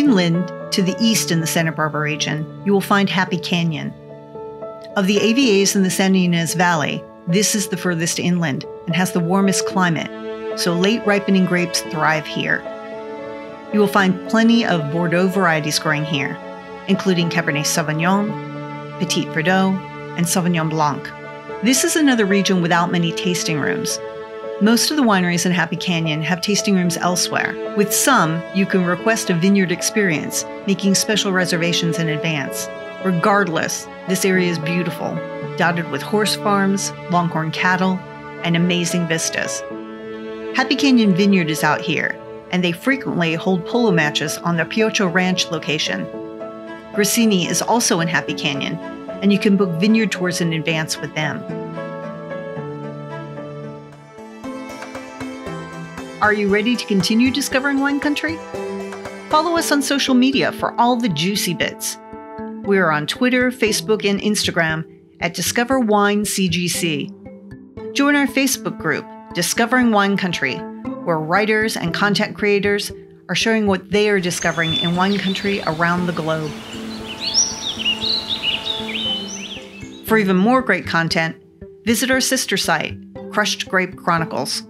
Inland, to the east in the Santa Barbara region, you will find Happy Canyon. Of the AVAs in the Santa Ynez Valley, this is the furthest inland and has the warmest climate, so late ripening grapes thrive here. You will find plenty of Bordeaux varieties growing here, including Cabernet Sauvignon, Petit Verdot, and Sauvignon Blanc. This is another region without many tasting rooms. Most of the wineries in Happy Canyon have tasting rooms elsewhere. With some, you can request a vineyard experience, making special reservations in advance. Regardless, this area is beautiful, dotted with horse farms, longhorn cattle, and amazing vistas. Happy Canyon Vineyard is out here, and they frequently hold polo matches on their Piocho Ranch location. Grassini is also in Happy Canyon, and you can book vineyard tours in advance with them. Are you ready to continue discovering wine country? Follow us on social media for all the juicy bits. We are on Twitter, Facebook, and Instagram at Discover Wine CGC. Join our Facebook group, Discovering Wine Country, where writers and content creators are sharing what they are discovering in wine country around the globe. For even more great content, visit our sister site, Crushed Grape Chronicles.